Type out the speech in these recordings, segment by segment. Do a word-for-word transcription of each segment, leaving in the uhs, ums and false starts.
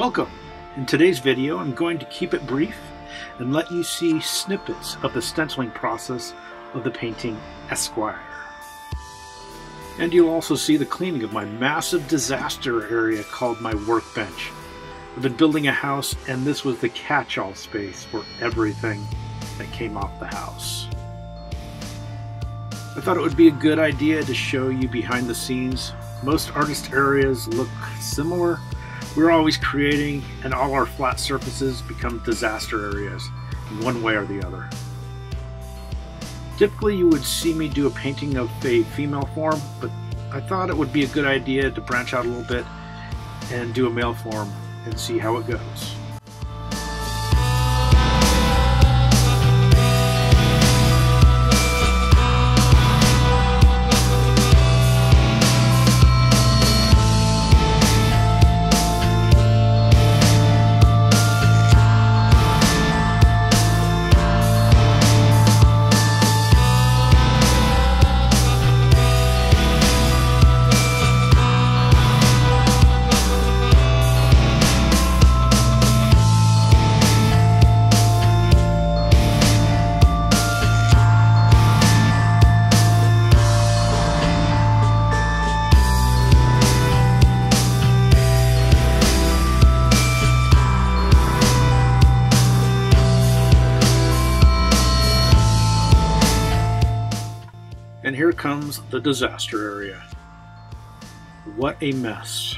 Welcome! In today's video I'm going to keep it brief and let you see snippets of the stenciling process of the painting Esquire. And you'll also see the cleaning of my massive disaster area called my workbench. I've been building a house and this was the catch-all space for everything that came off the house. I thought it would be a good idea to show you behind the scenes. Most artist areas look similar. We're always creating, and all our flat surfaces become disaster areas in one way or the other. Typically you would see me do a painting of a female form, but I thought it would be a good idea to branch out a little bit and do a male form and see how it goes. And here comes the disaster area. What a mess.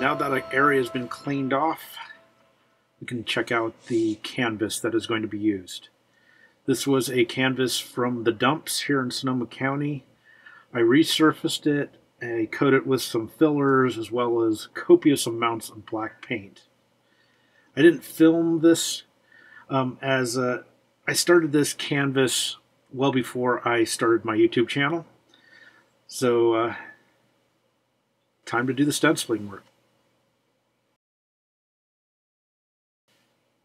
Now that our area has been cleaned off, we can check out the canvas that is going to be used. This was a canvas from the dumps here in Sonoma County. I resurfaced it, I coated it with some fillers as well as copious amounts of black paint. I didn't film this um, as uh, I started this canvas well before I started my YouTube channel. So, uh, time to do the stenciling work.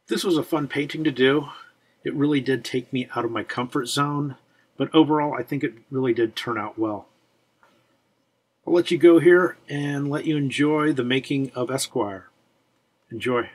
This was a fun painting to do. It really did take me out of my comfort zone, but overall I think it really did turn out well. I'll let you go here and let you enjoy the making of Esquire. Enjoy.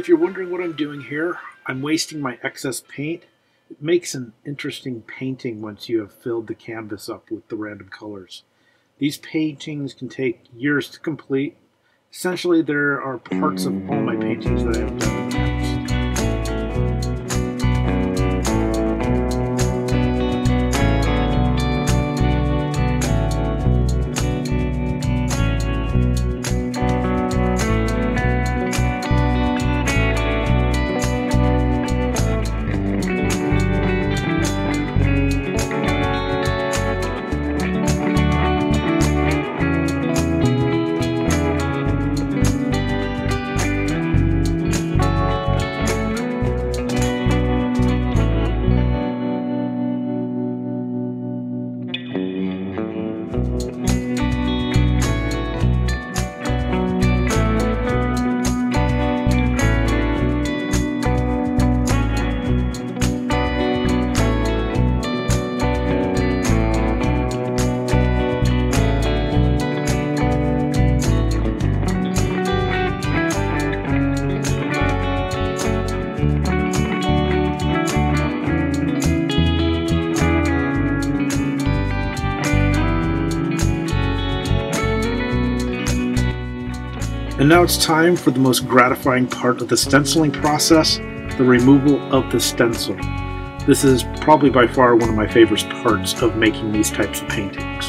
If you're wondering what I'm doing here, I'm wasting my excess paint. It makes an interesting painting once you have filled the canvas up with the random colors. These paintings can take years to complete. Essentially, there are parts of all my paintings that I have done in the past. And now it's time for the most gratifying part of the stenciling process, the removal of the stencil. This is probably by far one of my favorite parts of making these types of paintings.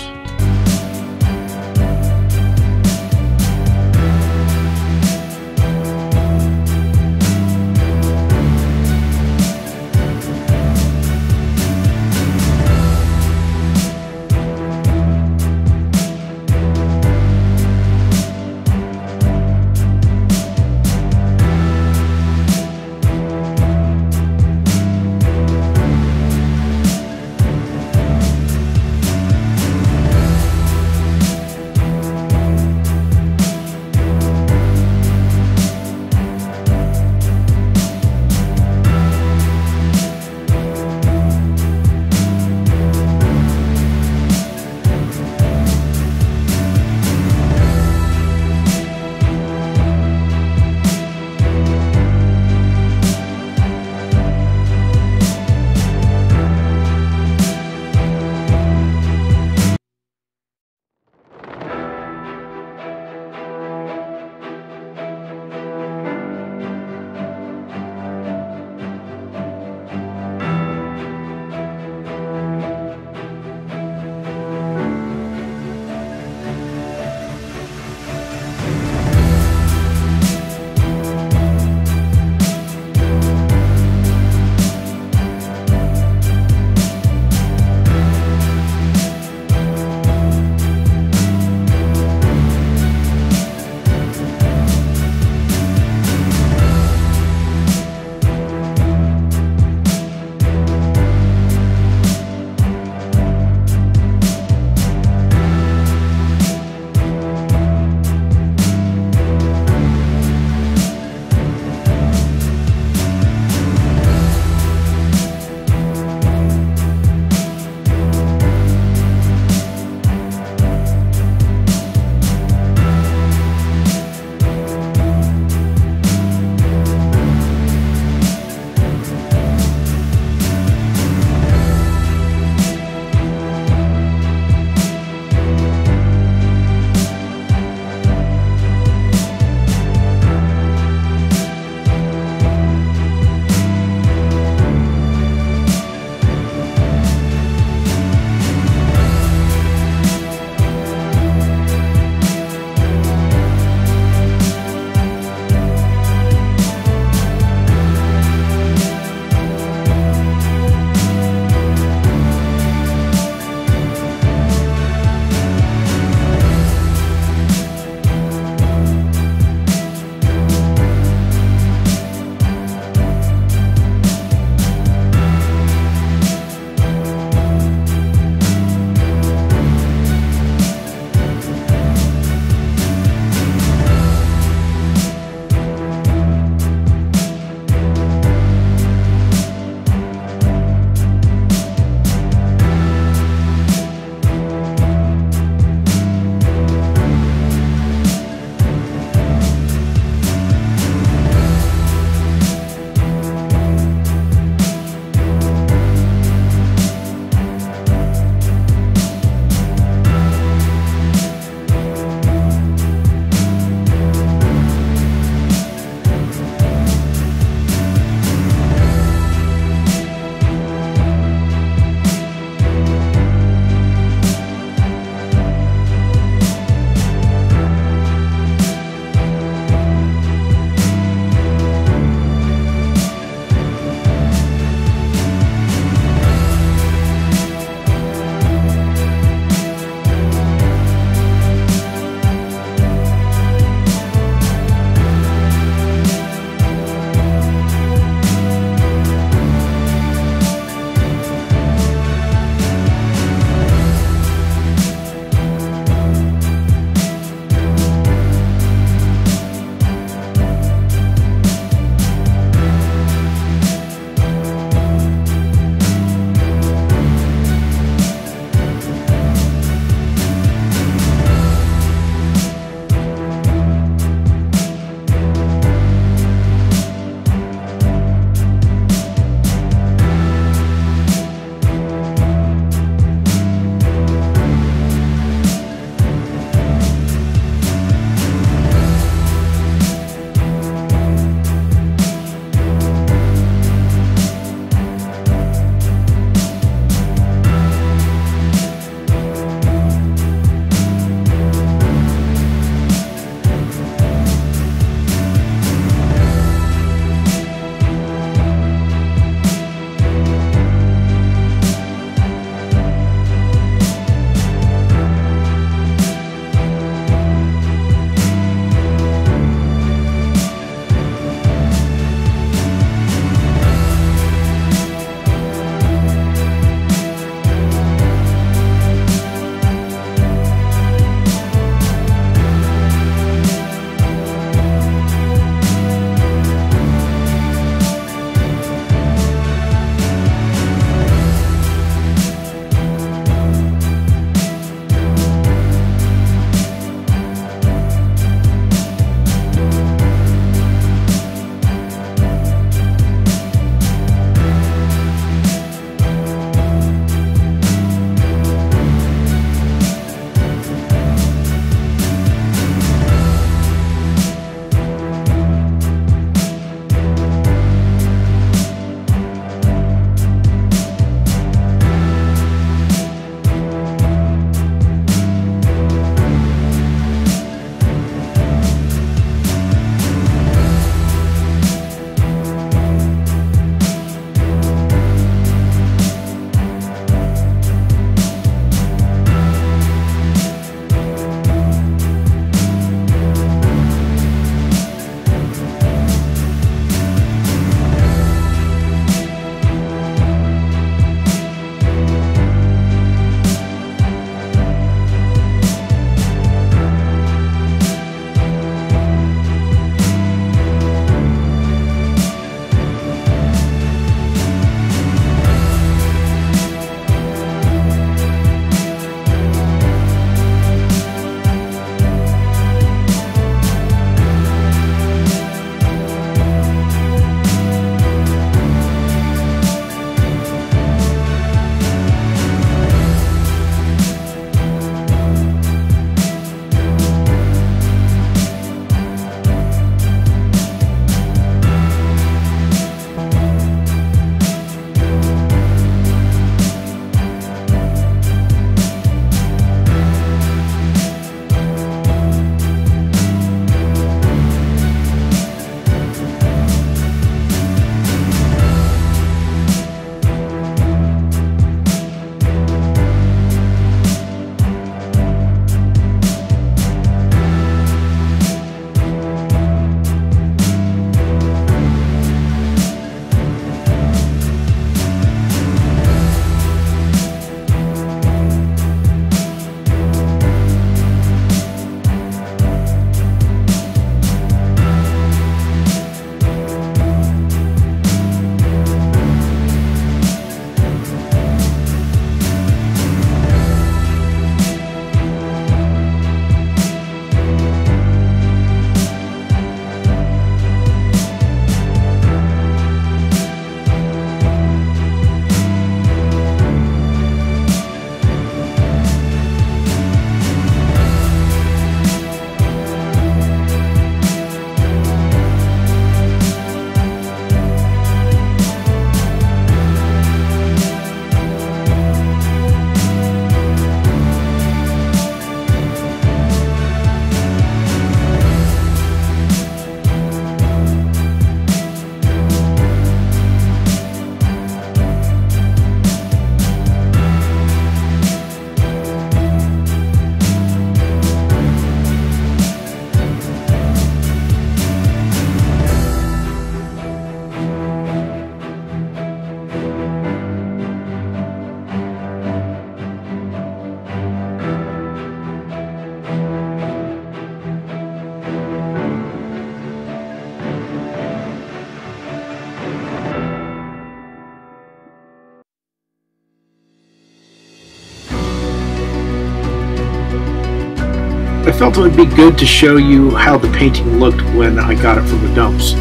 I felt it would be good to show you how the painting looked when I got it from the dumps.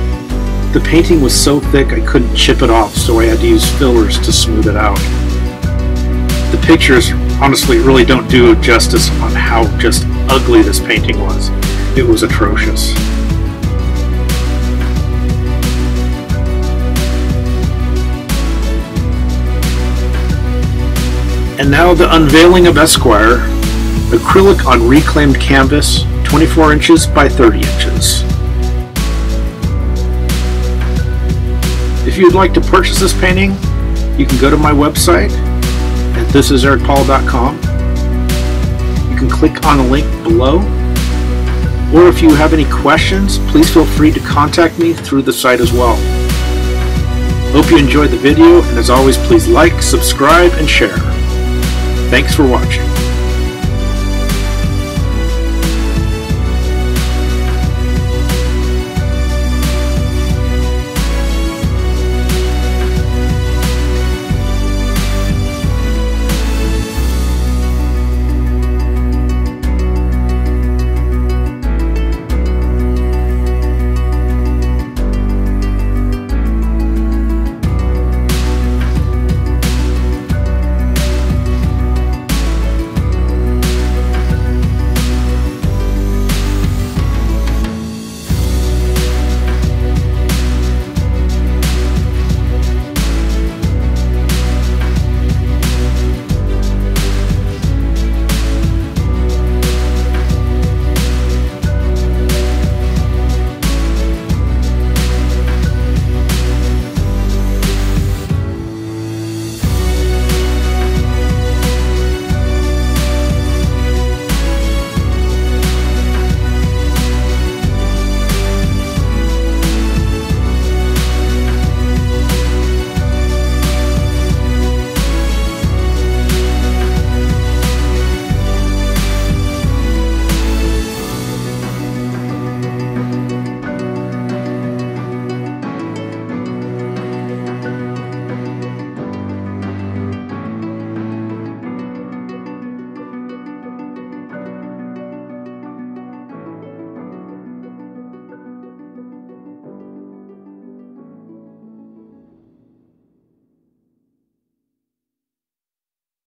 The painting was so thick I couldn't chip it off, so I had to use fillers to smooth it out. The pictures honestly really don't do justice on how just ugly this painting was. It was atrocious. And now the unveiling of Esquire. Acrylic on reclaimed canvas, twenty-four inches by thirty inches. If you'd like to purchase this painting, you can go to my website at This Is Eric Paul dot com. You can click on the link below, or if you have any questions, please feel free to contact me through the site as well. Hope you enjoyed the video, and as always, please like, subscribe, and share. Thanks for watching.